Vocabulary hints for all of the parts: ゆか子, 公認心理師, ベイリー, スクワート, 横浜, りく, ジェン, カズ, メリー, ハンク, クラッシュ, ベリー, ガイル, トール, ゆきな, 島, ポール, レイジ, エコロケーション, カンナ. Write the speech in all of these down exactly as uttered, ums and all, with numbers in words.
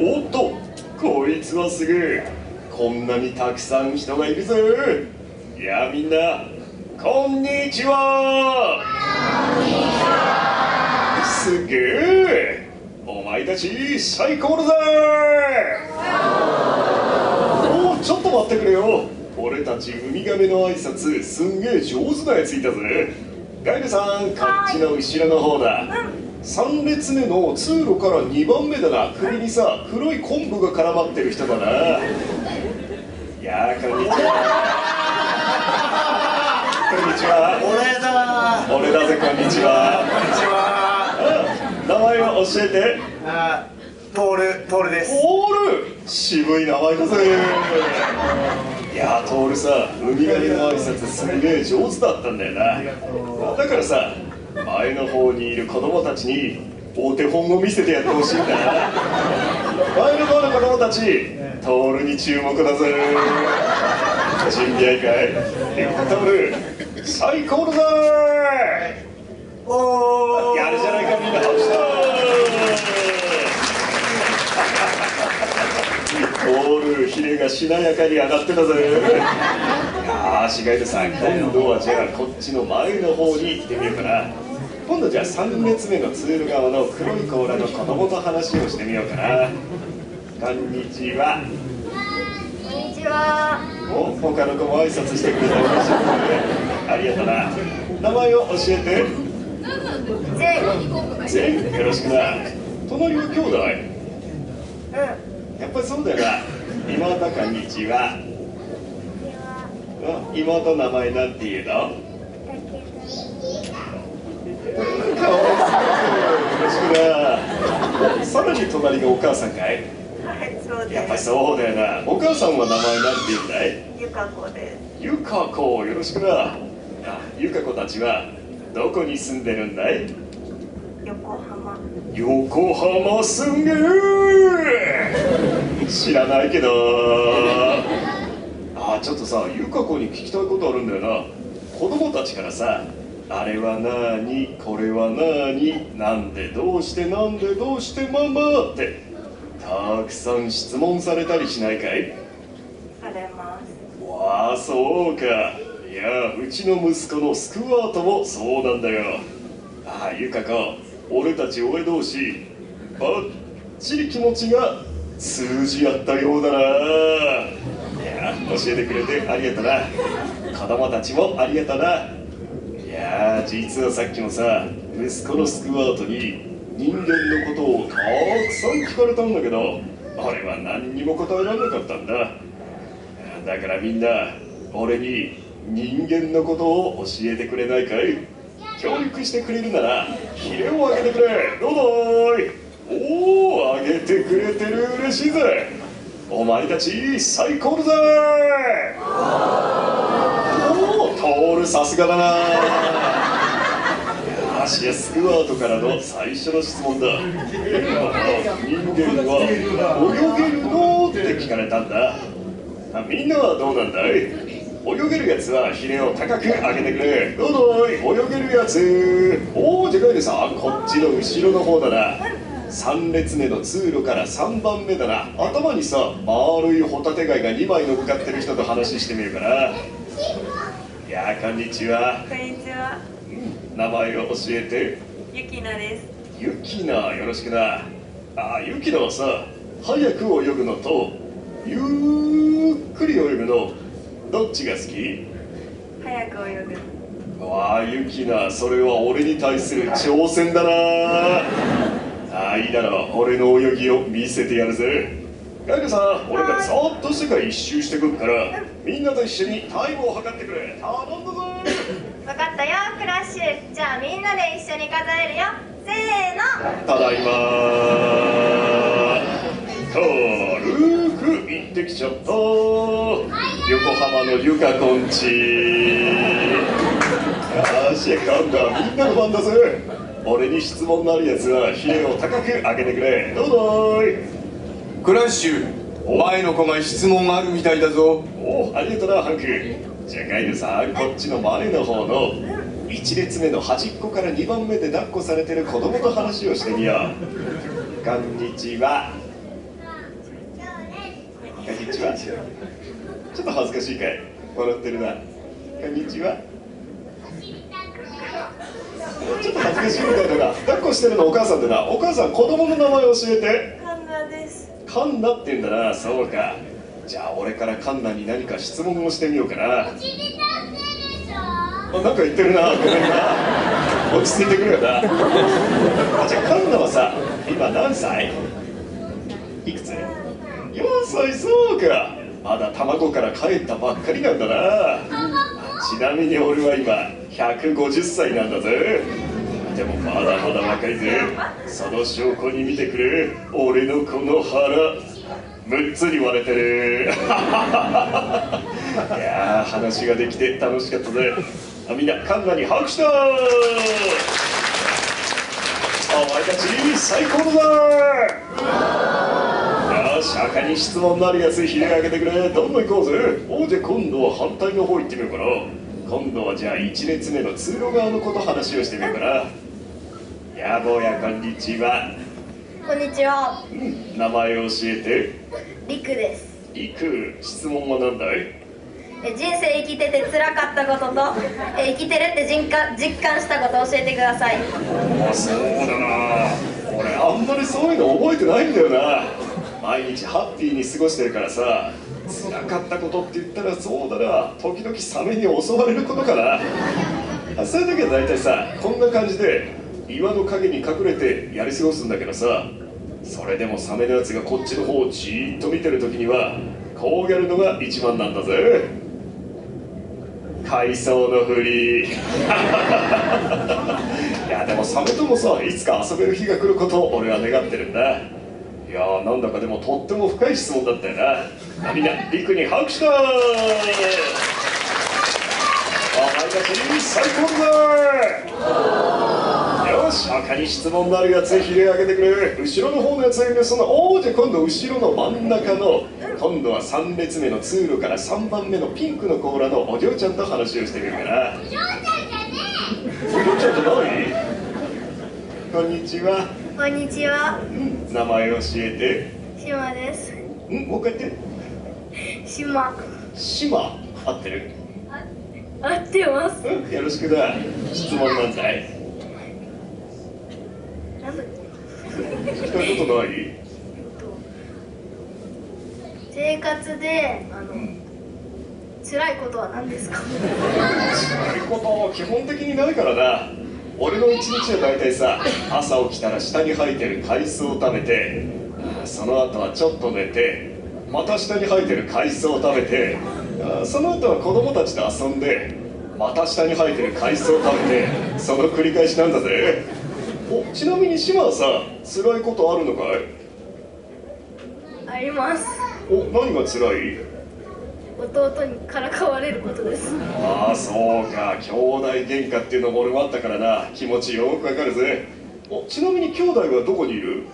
おっと、こいつはすぐこんなにたくさん人がいるぜ。いや、みんなこんにちは。すげえ、お前たち最高だぜ。おお、ちょっと待ってくれよ。俺たちウミガメの挨拶すんげえ上手なやついたぜ。ガイルさん、こっちの後ろの方だ。さん列目の通路からにばんめだな。首にさ、黒い昆布が絡まってる人だな。いやー、こんにちは。こんにちは。俺だ俺だぜ。こんにちは。こんにちは。名前を教えて。あー、ポール、ポールです。ポール、渋い名前だぜ。いやー、トールさ、ウミガメの挨拶すげえ上手だったんだよな。だからさ、前の方にいる子供たちにお手本を見せてやってほしいんだ。前の方の子供たち、トールに注目だぜ。準備はいいかい？トール、最高だぜ。おー、やるじゃないか、みんな拍手だ。トール、ヒレがしなやかに上がってたぜ。よし、ガイルさん、今度はじゃあこっちの前の方に行ってみようかな。今度じゃあさん列目のツール側の黒い甲羅の子供と話をしてみようかな。こんにちは。こんにちは。お、他の子も挨拶してくれたら嬉しいね。ありがとうな。名前を教えて。ジェン、よろしくな。隣の兄弟。うん。やっぱりそうだよな。妹、こんにちは。あ、妹、名前なんて言うの？さらに隣がお母さんかい？やっぱりそうだよな。お母さんは名前なんて言うんだい？ゆか子です。ゆか子、よろしくな。ゆか子たちはどこに住んでるんだい？横浜。横浜、すんげえ。知らないけど。あ、ちょっとさ、ゆか子に聞きたいことあるんだよな。子供たちからさ、あれはなーに、これはなーに、なんでどうしてなんでどうしてママってたくさん質問されたりしないかい？されます。わあ、そうか。いや、うちの息子のスクワートもそうなんだよ。ああ、ゆか子、俺たち親同士ばっちり気持ちが通じ合ったようだな。いや、教えてくれてありがとな。子供たちもありがとな。いやー、実はさっきもさ、息子のスクワートに人間のことをたくさん聞かれたんだけど、俺は何にも答えられなかったんだ。だからみんな、俺に人間のことを教えてくれないかい？教育してくれるなら、ヒレをあげてくれ。どうだーい。おー、あげてくれてる、嬉しいぜ。お前たち最高だぜ。おー、トール、さすがだな。スクワートからの最初の質問だ。人間は泳げるのって聞かれたんだ。みんなはどうなんだい？泳げるやつはヒレを高く上げてくれ。どうだい？泳げるやつ。おお、でかいでさ、こっちの後ろの方だな。さん列目の通路からさんばんめだな。頭にさ、丸いホタテ貝がにまい乗っかってる人と話してみるかな。いやー、こんにちは。こんにちは。名前を教えて。ゆきなです。ゆきな、よろしくな。あ、ゆきなはさ、早く泳ぐのとゆっくり泳ぐのどっちが好き？早く泳ぐ。わあ、ゆきな、それは俺に対する挑戦だな。ああ、いいだろう。俺の泳ぎを見せてやるぜ。ガイルさん、俺がざーっと世界一周してくるから、みんなと一緒にタイムを測ってくれ。頼んだぞ。分かったよ、クラッシュ。じゃあみんなで一緒に数えるよ。せーの。ただいまー。軽く行ってきちゃった。横浜のゆかこんち。よし、今度はみんなの番だぜ。俺に質問のあるやつはヒレを高く上げてくれ。どうぞーい。クラッシュ、前の子が質問があるみたいだぞ。お、ありがとうな、ハンク。じゃあガイルさん、こっちの前の方のいち列目の端っこからにばんめで抱っこされてる子供と話をしてみよう。こんにちは。にちは。ちょっと恥ずかしいかい、笑ってるな。こんにちは。ちょっと恥ずかしいみたいだが、抱っこしてるのお母さんだな。お母さん、子供の名前教えて。カンナです。カンナって言うんだな。そうか。じゃあ俺からカンナに何か質問をしてみようかな。おちりたんていでしょ。あ、なんか言ってるな。ごめんな。落ち着いてくるよな。じゃあカンナはさ、今何歳？いくつ？よんさい。そうか。まだ卵から帰ったばっかりなんだな。ちなみに俺は今ひゃくごじゅっさいなんだぜ。でもまだまだ若いぜ。その証拠に見てくれ、俺のこの腹むっつに割れてる。いやー、話ができて楽しかったぜ。あ、みんなカンナに拍手だ。お前たち最高だぜ。よし、赤に質問のあるやつひれあげてくれ。どんどん行こうぜ。おう、じゃ今度は反対の方行ってみようかな。今度はじゃあいちれつめの通路側のこと話をしてみようかな。やぼうや、こんにちは。こんにちは。うん、名前を教えて。りくです。りく、質問は何だい？え、人生生きてて辛かったことと、え、生きてるって実感、実感したことを教えてください。あ、そうだな。俺あんまりそういうの覚えてないんだよな。毎日ハッピーに過ごしてるからさ。つらかったことって言ったら、そうだな、時々サメに襲われることかな。そういう時は大体さ、こんな感じで岩の陰に隠れてやり過ごすんだけどさ、それでもサメのやつがこっちの方をじーっと見てる時にはこうやるのが一番なんだぜ。海藻のふり。いやでもサメともさ、いつか遊べる日が来ることを俺は願ってるんだ。いやー、なんだかでもとっても深い質問だったよな。みんな、りくに拍手だ。お前たち最高だ。よし、他に質問のあるやつひれ上げてくれ。後ろの方のやつがいる。その、おお、じゃあ今度後ろの真ん中の、今度はさんれつめの通路からさんばんめのピンクの甲羅のお嬢ちゃんと話をしてみるかな。お嬢ちゃんじゃねえ。お嬢ちゃんじゃない。こんにちは。こんにちは。名前を教えて。島です。ん、もう一回言って。島。島、合ってる？合ってます。うん、よろしくだ。質問なんだい。なんだ。聞きたいことない？生活であの辛いことは何ですか？辛いことは基本的にないからな。俺の一日は大体さ、朝起きたら下に生えてる海藻を食べて、その後はちょっと寝て、また下に生えてる海藻を食べて、その後は子供たちと遊んで、また下に生えてる海藻を食べて、その繰り返しなんだぜ。お、ちなみに島はさ、辛いことあるのかい？あります。お、何が辛い？弟にからかわれることです。ああ、そうか。兄弟喧嘩っていうのも俺もあったからな。気持ちよくわかるぜ。お、ちなみに兄弟はどこにいる？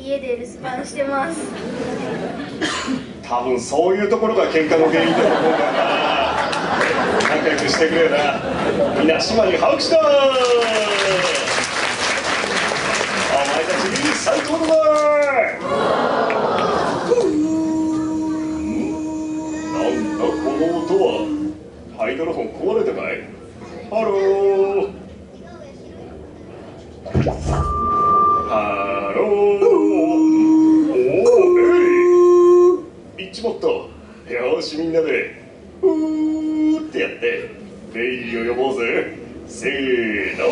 家で留守番してます。多分そういうところが喧嘩の原因だと思うからな。仲良くしてくれよな。みんな島に拍手だ。お前たち最高だ。この音はハイドロフォン壊れてない？ハロー。ハロー。おお、えい。行っちまった。よし、みんなでうーってやってレイジを呼ぼうぜ。せーの。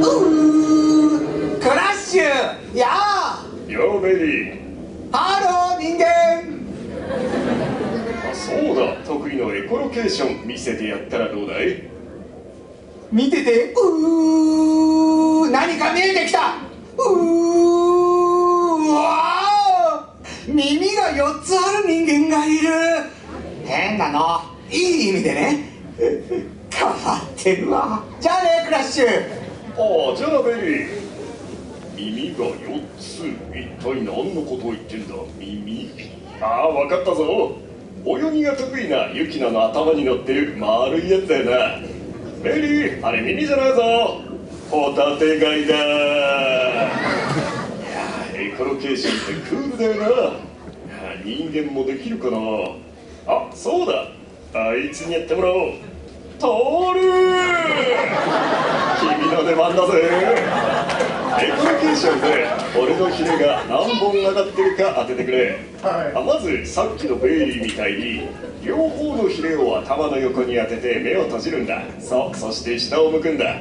うー。クラッシュ。やー。よーベリー。ハロー人間。そうだ、得意のエコロケーション見せてやったらどうだい？見てて、うー、何か見えてきた。うー、うわー、耳がよっつある人間がいる。変なの、いい意味でね。変わってるわ。じゃあね、クラッシュ。ああ、じゃあベリー。耳がよっつ、一体何のことを言ってんだ、耳。ああ、わかったぞ。泳ぎが得意なユキナの頭に乗ってる丸いやつだよな。メリー、あれ耳じゃないぞ、ホタテ貝だ。いやー、エプロケーションってクールだよな。人間もできるかな。あ、そうだ、あいつにやってもらおう。トール君の出番だぜ。レプロケーションで俺のひれが何本上がってるか当ててくれ、はい、あまずさっきのベイリーみたいに両方のひれを頭の横に当てて目を閉じるんだ。そう、そして下を向くんだ。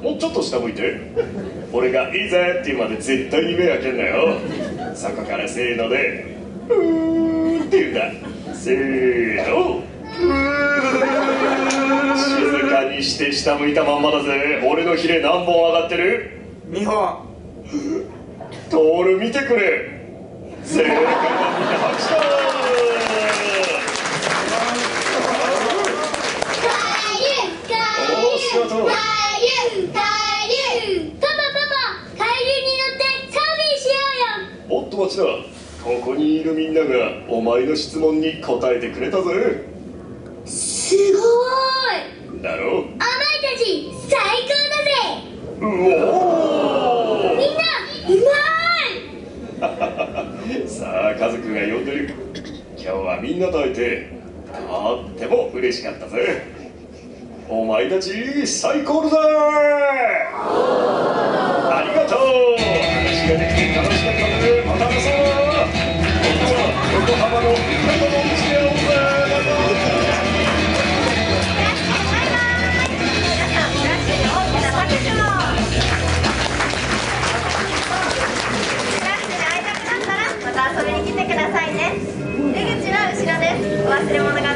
もうちょっと下向いて。俺がいいぜって言うまで絶対に目開けんなよ。そこからせーので「うー」って言うんだ。せーの、うー。静かにして下向いたまんまだぜ。俺のヒレ何本上がってる？にほん。トール見てくれ。正解だ、みんな拍手だ。ここにいるみんながお前の質問に答えてくれたぜ。すごーいだろ。お前たち最高だぜ。うおー、みんなうまい。さあ、カズくんが呼んでる。今日はみんなと会えてとっても嬉しかったぜ。お前たち最高だぜ。ありがとう。話ができて楽しかった。横浜のお忘れ物が